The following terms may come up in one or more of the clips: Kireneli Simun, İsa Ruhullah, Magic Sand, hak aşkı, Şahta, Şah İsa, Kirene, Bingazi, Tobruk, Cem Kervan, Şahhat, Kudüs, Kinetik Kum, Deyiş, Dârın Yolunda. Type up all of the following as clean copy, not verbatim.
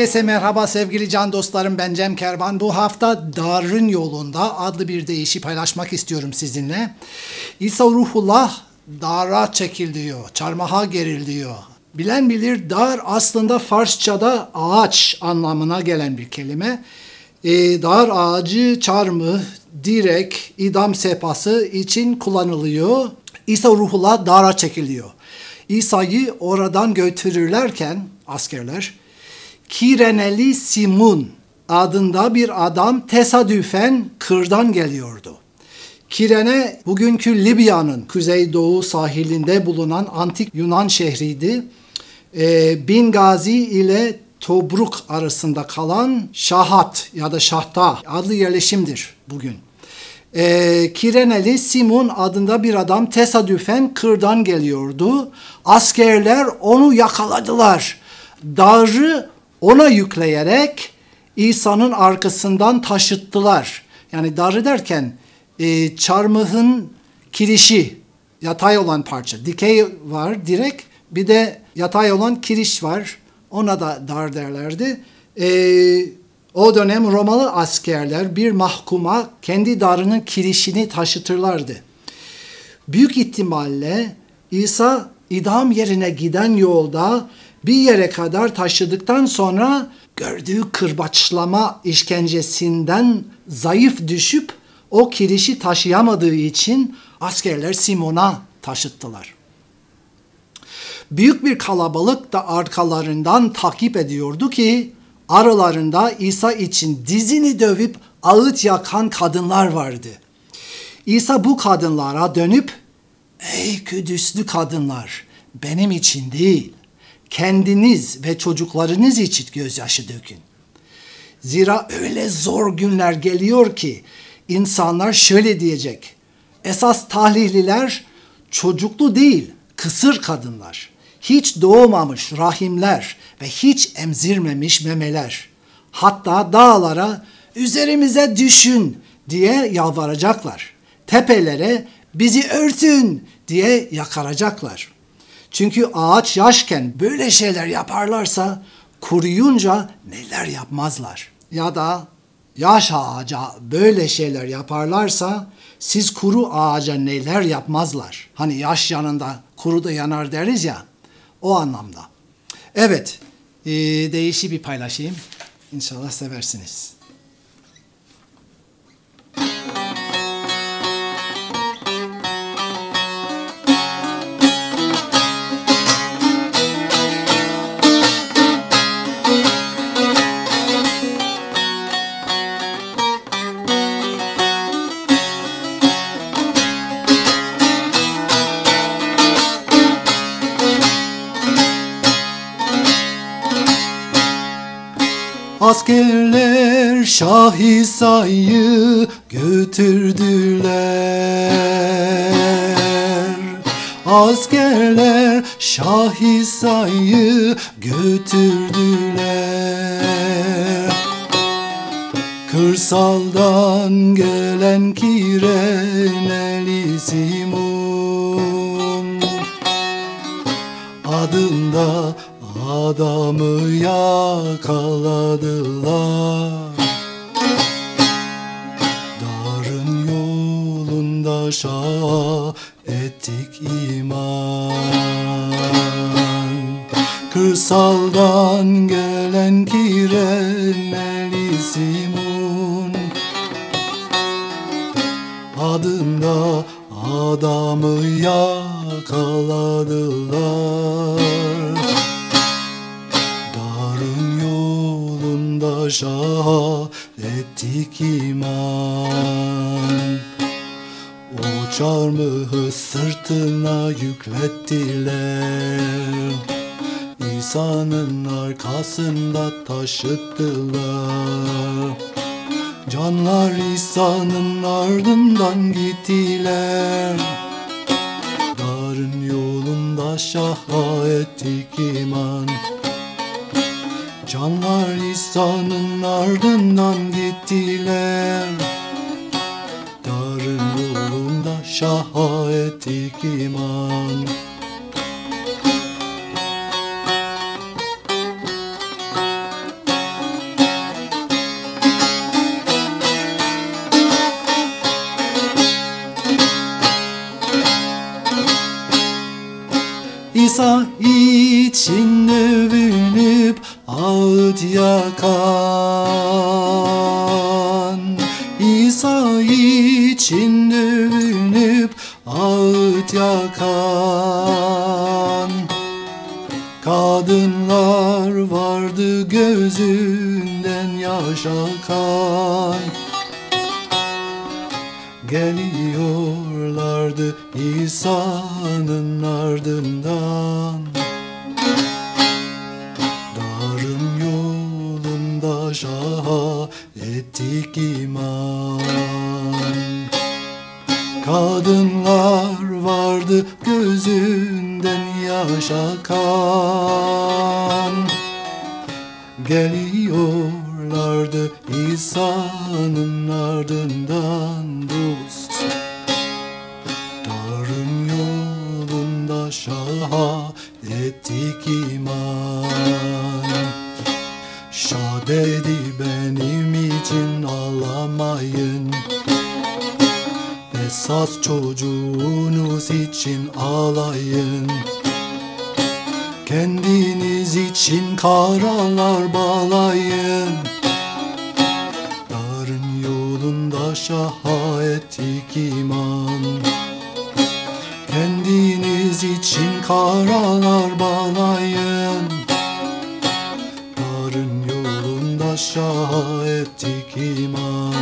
Herkese merhaba sevgili can dostlarım, ben Cem Kervan. Bu hafta Dârın Yolunda adlı bir deyişi paylaşmak istiyorum sizinle. İsa Ruhullah dara çekil diyor, çarmıha geril diyor. Bilen bilir, dar aslında Farsça'da ağaç anlamına gelen bir kelime. Dar ağacı, çarmıh, direk, idam sehpası için kullanılıyor. İsa Ruhullah dara çekiliyor. İsa'yı oradan götürürlerken askerler, Kireneli Simun adında bir adam tesadüfen kırdan geliyordu. Kirene bugünkü Libya'nın kuzeydoğu sahilinde bulunan antik Yunan şehriydi. Bingazi ile Tobruk arasında kalan Şahhat ya da Şahta adlı yerleşimdir bugün. Kireneli Simun adında bir adam tesadüfen kırdan geliyordu. Askerler onu yakaladılar. Darı ona yükleyerek İsa'nın arkasından taşıttılar. Yani darı derken çarmıhın kirişi, yatay olan parça. Dikey var direkt, bir de yatay olan kiriş var. Ona da dar derlerdi. O dönem Romalı askerler bir mahkuma kendi darının kirişini taşıtırlardı. Büyük ihtimalle İsa idam yerine giden yolda bir yere kadar taşıdıktan sonra gördüğü kırbaçlama işkencesinden zayıf düşüp o kirişi taşıyamadığı için askerler Simon'a taşıttılar. Büyük bir kalabalık da arkalarından takip ediyordu ki aralarında İsa için dizini dövüp ağıt yakan kadınlar vardı. İsa bu kadınlara dönüp, "Ey Kudüslü kadınlar, benim için değil, kendiniz ve çocuklarınız için gözyaşı dökün. Zira öyle zor günler geliyor ki insanlar şöyle diyecek, esas tahlihliler çocuklu değil, kısır kadınlar, hiç doğmamış rahimler ve hiç emzirmemiş memeler. Hatta dağlara üzerimize düşün diye yalvaracaklar. Tepelere bizi örtün diye yakaracaklar. Çünkü ağaç yaşken böyle şeyler yaparlarsa kuruyunca neler yapmazlar. Ya da yaş ağaca böyle şeyler yaparlarsa siz kuru ağaca neler yapmazlar. Hani yaş yanında kuru da yanar deriz ya, o anlamda." Evet, değişik bir paylaşayım. İnşallah seversiniz. Askerler Şah İsa'yı götürdüler. Askerler Şah İsa'yı götürdüler. Kırsaldan gelen Kireneli Simun adında adamı yakaladılar. Dârın yolunda şah ettik iman. Kırsaldan gelen Kireneli Simun adında adamı yakaladılar. Şahhat ettik iman. O çarmıhı sırtına yüklettiler, İsa'nın arkasında taşıttılar. Canlar İsa'nın ardından gittiler. Dârın yolunda şahhat ettik iman. Canlar İsa'nın ardından gittiler. Dârın yolunda şahhat ettik iman. Masa içinde övünüp ağıt yakan, İsa içinde övünüp ağıt yakan. Kadınlar vardı gözünden yaş akan, geliyorlardı İsa'nın ardından. Dârın yolunda şahat ettik iman. Kadınlar vardı gözünden yaş akan, geliyorlardı İsa'nın ardından. Dost, Dârın yolunda şahat ettik iman. Şah dedi benim için ağlamayın, esas çocuğunuz için ağlayın. Kendiniz için karalar bağlayın. Dârın yolunda şahat ettik iman. Kendiniz için karalar bağlayın. Dârın yolunda şahat ettik iman.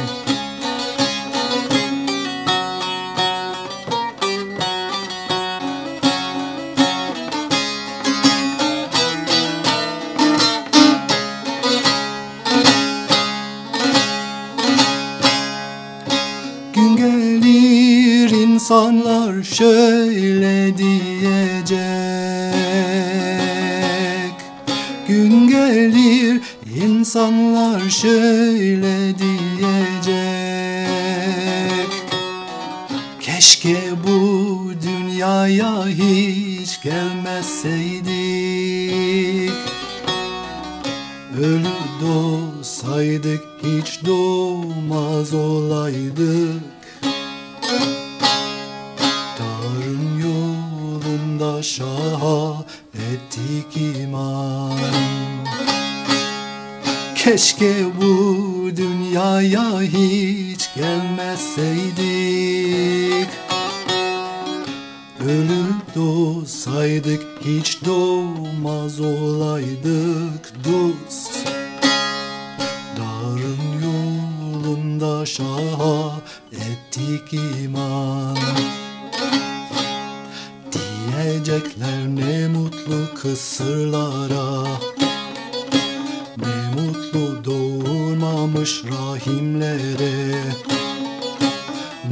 İnsanlar şöyle diyecek, gün gelir insanlar şöyle diyecek: keşke bu dünyaya hiç gelmeseydik, ölü doğsaydık hiç doğmaz olaydık. Şahat ettik iman. Keşke bu dünyaya hiç gelmeseydik, ölüp doğsaydık hiç doğmaz olaydık. Dost, Dârın yolunda şahat ettik iman. Diyecekler ne mutlu kısırlara, ne mutlu doğurmamış rahimlere,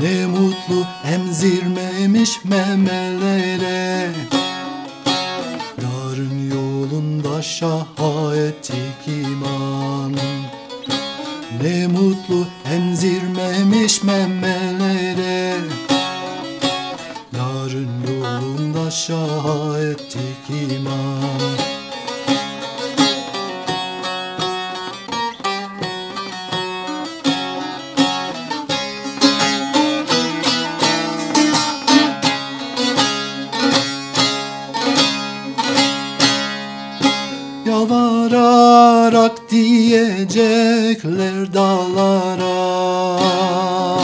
ne mutlu emzirmemiş memelere. Dârın yolunda şahat ettik iman. Ne mutlu emzirmemiş memelere. Dârın yolunda şahat ettik iman. Yalvararak diyecekler dağlara,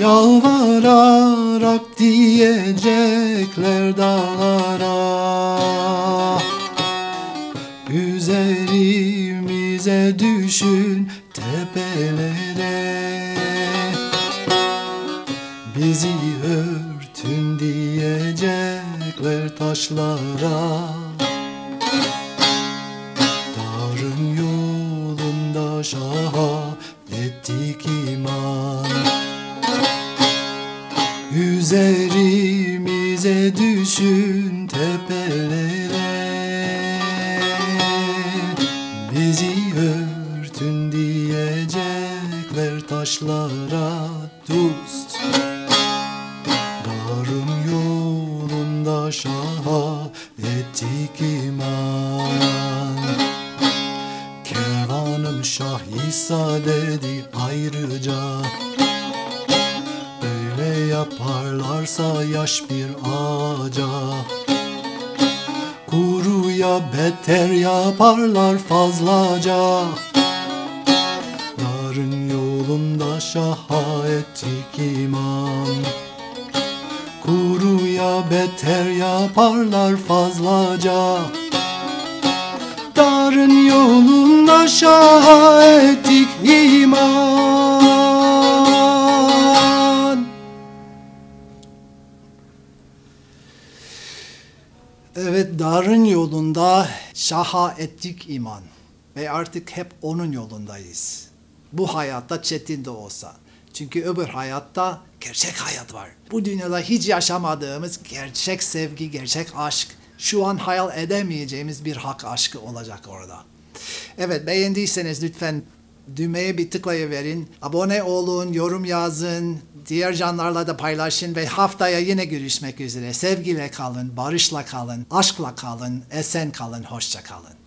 yalvararak diyecekler dağlara: üzerimize düşün tepelere, bizi örtün diyecekler taşlara. Dârın yolunda şahat ettik iman. Üzerimize düşün tepelere, bizi örtün diyecekler taşlara. Dost, Dârın yolunda şahat ettik iman. Kervanım Şah İsa dedi ayrıca, yaparlarsa yaş bir ağaca, ya beter yaparlar fazlaca. Dârın yolunda şaha ettik iman, kuruya beter yaparlar fazlaca. Dârın yolunda şaha ettik iman. Evet, Dârın yolunda şaha ettik iman ve artık hep onun yolundayız. Bu hayatta çetin de olsa. Çünkü öbür hayatta gerçek hayat var. Bu dünyada hiç yaşamadığımız gerçek sevgi, gerçek aşk, şu an hayal edemeyeceğimiz bir hak aşkı olacak orada. Evet, beğendiyseniz lütfen düğmeye bir tıklayıverin, abone olun, yorum yazın, diğer canlarla da paylaşın ve haftaya yine görüşmek üzere. Sevgiyle kalın, barışla kalın, aşkla kalın, esen kalın, hoşça kalın.